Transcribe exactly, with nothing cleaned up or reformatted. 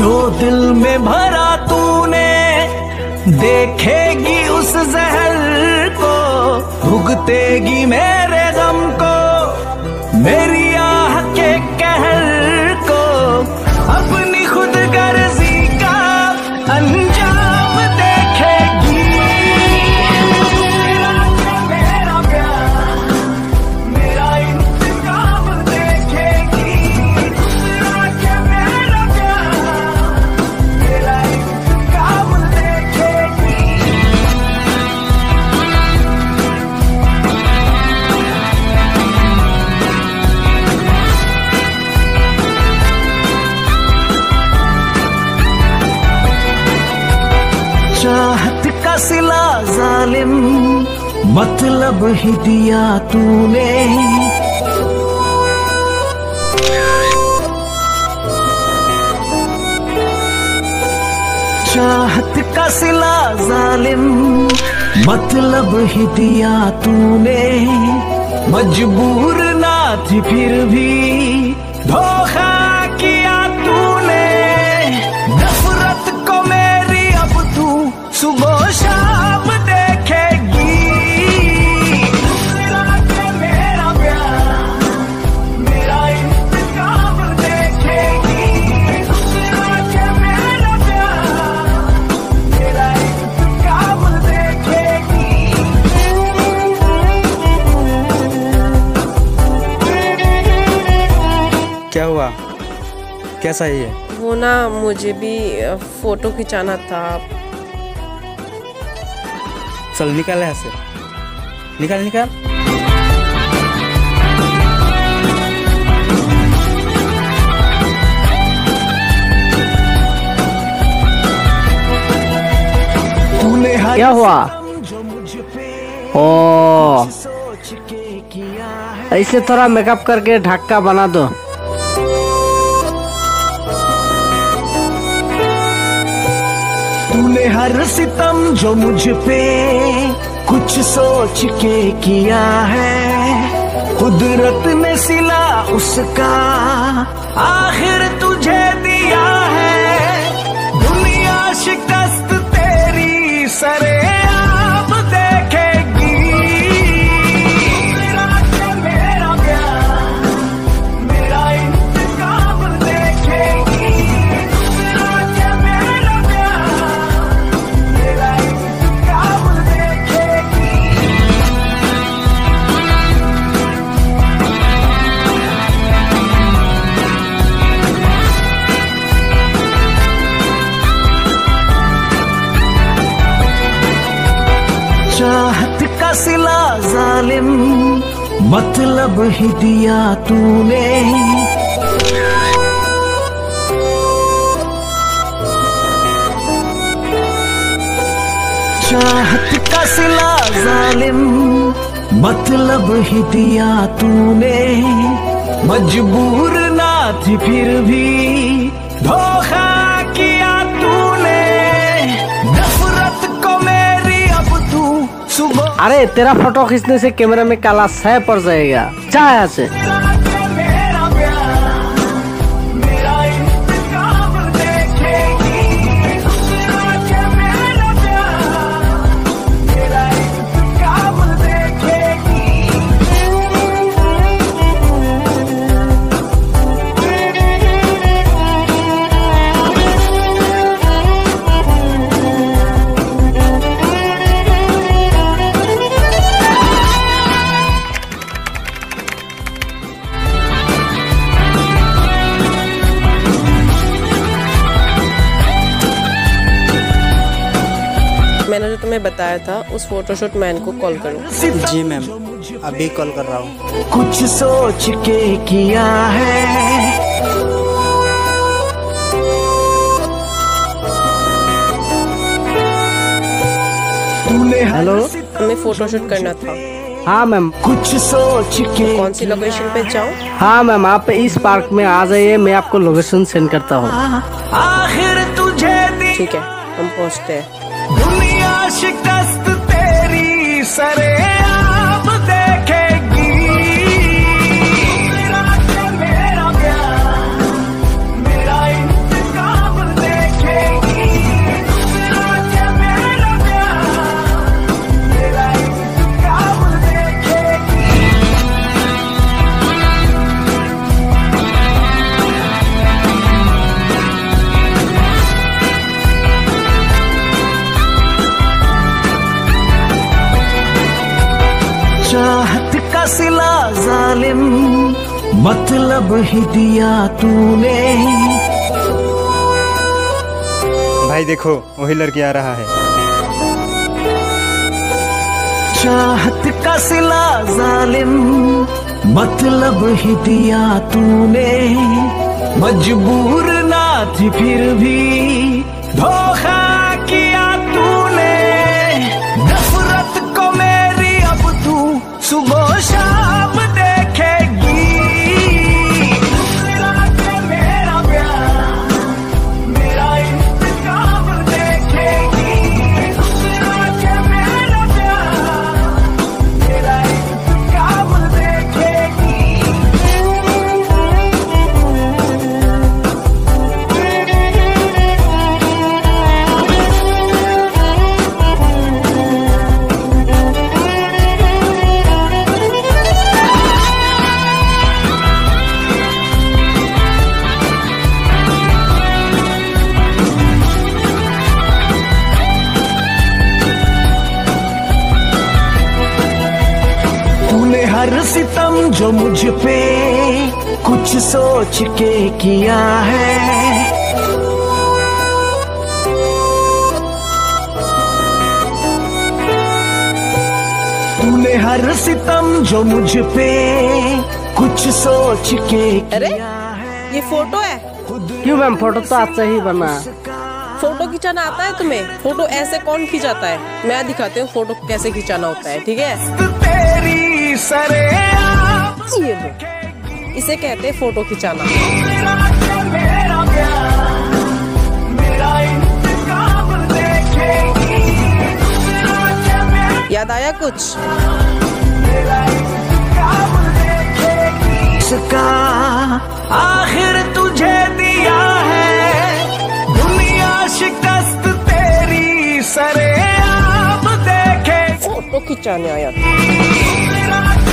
जो दिल में भरा तूने देखेगी उस जहर को, भुगतेगी मेरे गम को, मेरी आह के कहर को। अपनी खुद गर्जी का अंजाम देखेगी। मेरा प्यार मेरा इंतकाम देखेगी। मेरा प्यार मेरा इंतकाम देखेगी। चाहत का सिला जालिम मतलब ही दिया तूने। चाहत का सिला जालिम मतलब ही दिया तूने। मजबूर ना थी फिर भी धोखा किया तूने। नफरत को मेरी अब तू सुबह शाम देखेगी। दूसरा के मेरा प्यार मेरा इंतकाम देखेगी। दूसरा के मेरा प्यार मेरा इंतकाम देखेगी। क्या हुआ? कैसा है ये? वो ना मुझे भी फोटो खिंचाना था। चल निकाल यहाँ से, निकाल निकाल। क्या हुआ? ओ, ऐसे थोड़ा मेकअप करके ढक्का बना दो। तूने हर सितम जो मुझ पे कुछ सोच के किया है, कुदरत ने सिला उसका आखिर तुझे दिया है। दुनिया शिकस्त तेरी सरे आप देखेगी। मेरा क्या मेरा प्यार मेरा इंतकाम देखेगी। चाहत का सिला जालिम मतलब ही दिया तूने। चाहत का सिला जालिम मतलब ही दिया तूने। मजबूर ना थी फिर भी धोखा किया तूने। नफरत को मेरी अब तू सुबह। अरे तेरा फोटो खींचने से कैमरा में काला साया पड़ जाएगा। जा यहाँ से। मैंने जो तुम्हें बताया था उस फोटोशूट मैन को कॉल करूं। जी मैम, अभी कॉल कर रहा हूँ। कुछ सोच के किया है, हेलो। हमें फोटोशूट करना था। हाँ मैम। कुछ सोच के कौन सी लोकेशन पे जाऊँ? हाँ मैम, आप इस पार्क में आ जाइए, मैं आपको लोकेशन सेंड करता हूँ। ठीक है, हम पहुँचते हैं। दुनिया शिकस्त तेरी सरे आप देखेगी। मेरा क्या मेरा प्यार मेरा इंतकाम मेरा सिला जालिम, मतलब ही दिया तूने। भाई देखो वही लड़की आ रहा है। चाहत का सिला जालिम, मतलब ही दिया तूने। मजबूर ना थी फिर भी धोखा किया तूने। नफरत को मेरी अब तू सुबह शाम हर सितम जो मुझ पे कुछ सोच के किया है। तूने हर सितम जो मुझ पे कुछ सोच के किया है। ये फोटो है क्यों मैम? फोटो तो आपसे ही बना। फोटो खिंचाना आता है तुम्हें? फोटो ऐसे कौन खिंचाता है? मैं दिखाती हूँ फोटो कैसे खिंचाना होता है, ठीक है? ये इसे कहते हैं फोटो खिंचाना। याद आया कुछ? इसका आखिर तुझे दिया है दुनिया शिकस्त तेरी सरे। फोटो खिंचाने आया।